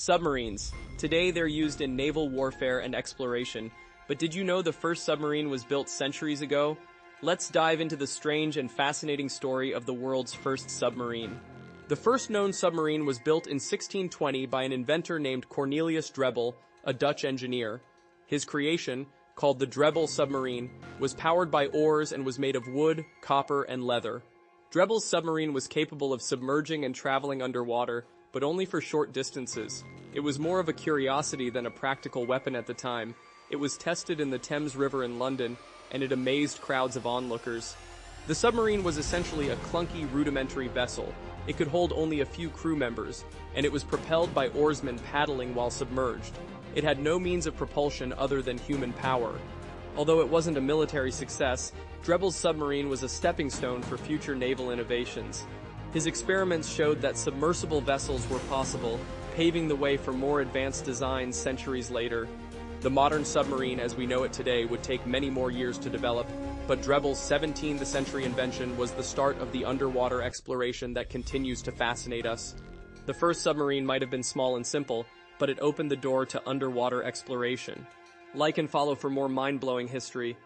Submarines. Today they're used in naval warfare and exploration, but did you know the first submarine was built centuries ago? Let's dive into the strange and fascinating story of the world's first submarine. The first known submarine was built in 1620 by an inventor named Cornelius Drebbel, a Dutch engineer. His creation, called the Drebbel submarine, was powered by oars and was made of wood, copper, and leather. Drebbel's submarine was capable of submerging and traveling underwater, but only for short distances. It was more of a curiosity than a practical weapon at the time. It was tested in the Thames River in London, and it amazed crowds of onlookers. The submarine was essentially a clunky, rudimentary vessel. It could hold only a few crew members, and it was propelled by oarsmen paddling while submerged. It had no means of propulsion other than human power. Although it wasn't a military success, Drebbel's submarine was a stepping stone for future naval innovations. His experiments showed that submersible vessels were possible, paving the way for more advanced designs centuries later. The modern submarine as we know it today would take many more years to develop, but Drebbel's 17th century invention was the start of the underwater exploration that continues to fascinate us. The first submarine might have been small and simple, but it opened the door to underwater exploration. Like and follow for more mind-blowing history.